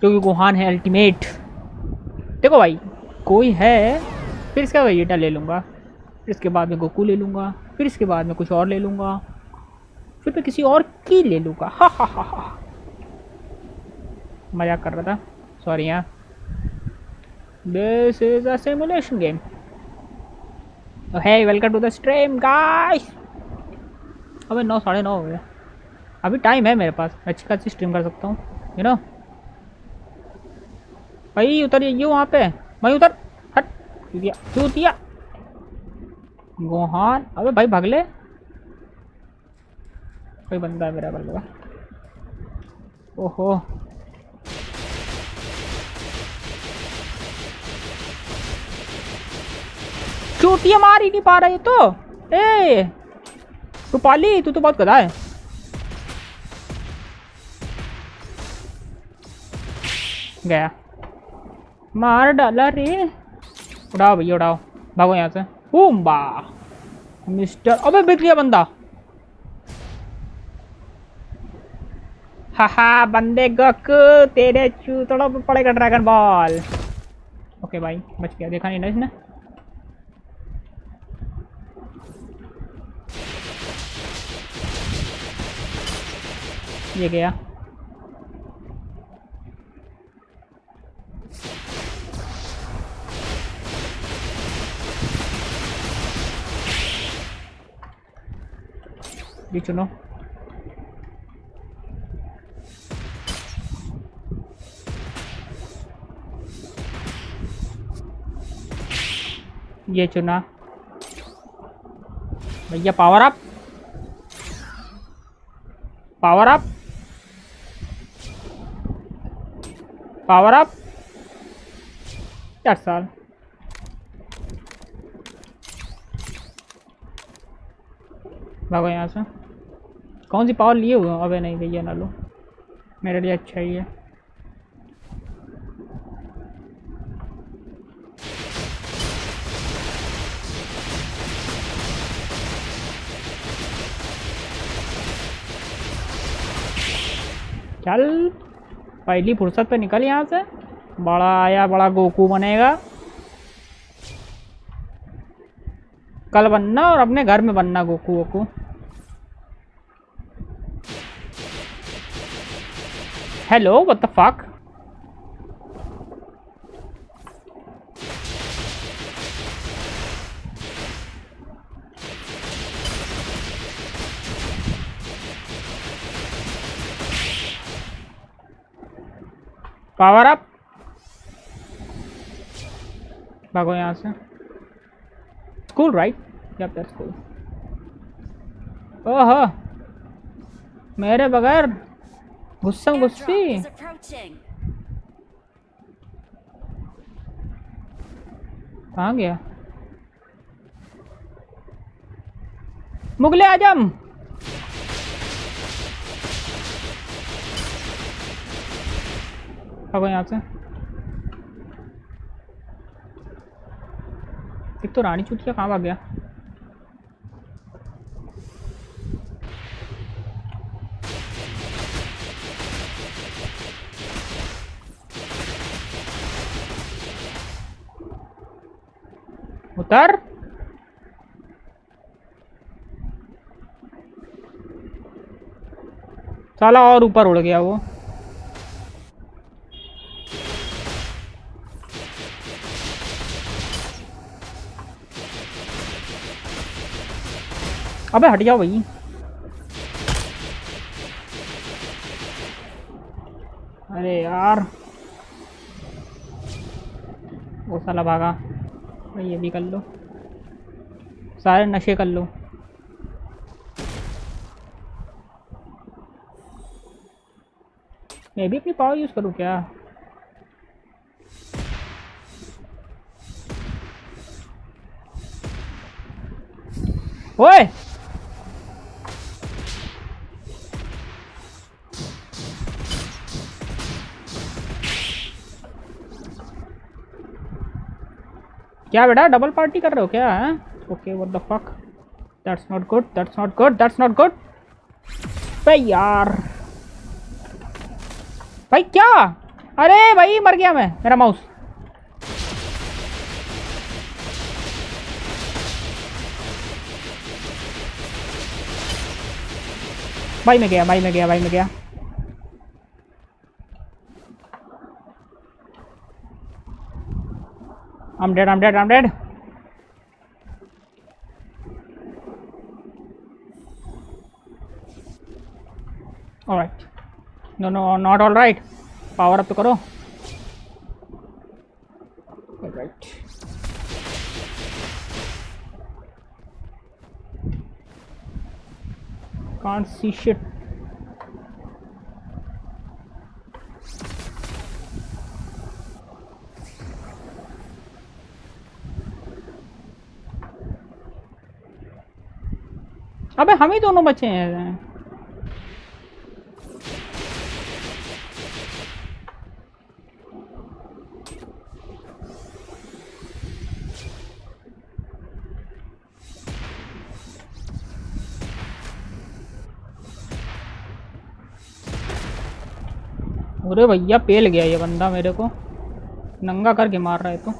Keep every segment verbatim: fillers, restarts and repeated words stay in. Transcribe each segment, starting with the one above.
क्योंकि गोहान है अल्टीमेट। देखो भाई कोई है, फिर इसका वेजिटा ले लूँगा, फिर इसके बाद में गोकू ले लूँगा, फिर इसके बाद में कुछ और ले लूँगा, फिर मैं किसी और की ले लूँगा। हा हा हा हा, मजाक कर रहा था, सॉरी। यहाँ this is a simulation game. Hey welcome to the stream guys. अबे नौ साढ़े नौ हो गया, अभी टाइम है मेरे पास, अच्छी खासी स्ट्रीम कर सकता हूँ, यू नो। भाई उतर, ये वहाँ पे भाई उतर, हट चूतिया चूतिया गोहान। अबे भाई भाग ले, कोई बंदा है मेरा बल्ला। ओहो चूतिया मार ही नहीं पा रहा ये तो। ए तू पाली, तू तो बहुत गधा है। गया, मार डाला रे। उड़ाओ भैया उड़ाओ, भागो यहाँ से। बूम्बा मिस्टर, अबे बिक गया बंदा। हा हा बंदे गोकू तेरे चूतड़ों पे पड़ेगा ड्रैगन बॉल। ओके भाई बच गया, देखा नहीं ना इसने। ये गया, ये चुनो। ये चुना भैया, power up power up power up. चार साल भागो यहाँ से। कौन सी पावर लिए हुए हो? अबे नहीं भैया ना लो, मेरे लिए अच्छा ही है। चल पहली फुर्सत पे निकल यहाँ से, बड़ा आया बड़ा गोकू बनेगा। कल बनना और अपने घर में बनना गोकू वोकू। Hello what the fuck, power up. भागो यहाँ से। स्कूल राइट, या फिर स्कूल। ओहो मेरे बगैर गुस्सा गुस्सी। कहाँ गया? मुगले आजम। भागो यहाँ से। एक तो रानी चूतिया कहाँ भाग गया? उतर, साला और ऊपर उड़ गया वो। अबे हट जाओ भाई। अरे यार वो साला भागा। ये भी कर लो, सारे नशे कर लो। मैं भी अपनी पावर यूज करूँ क्या? ओए क्या बेटा, डबल पार्टी कर रहे हो क्या? है okay, what the fuck, that's not good, that's not good, that's not good. भाई यार, भाई क्या अरे भाई मर गया मैं, मेरा माउस। भाई मैं गया भाई मैं गया भाई मैं गया I'm dead, I'm dead, I'm dead. All right. No, no, not all right. Power up to karo. All right. Can't see shit. अबे हम ही दोनों बचे हैं। अरे भैया पेल गया ये बंदा, मेरे को नंगा करके मार रहा है तो।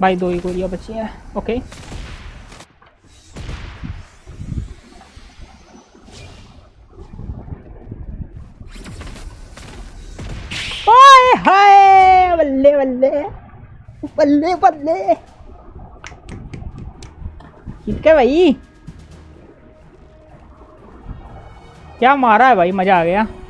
भाई दो ही गोलियां बची हैं। ओके ओए हाय बल्ले बल्ले बल्ले बल्ले जीत गए भाई, क्या मारा है भाई, मजा आ गया।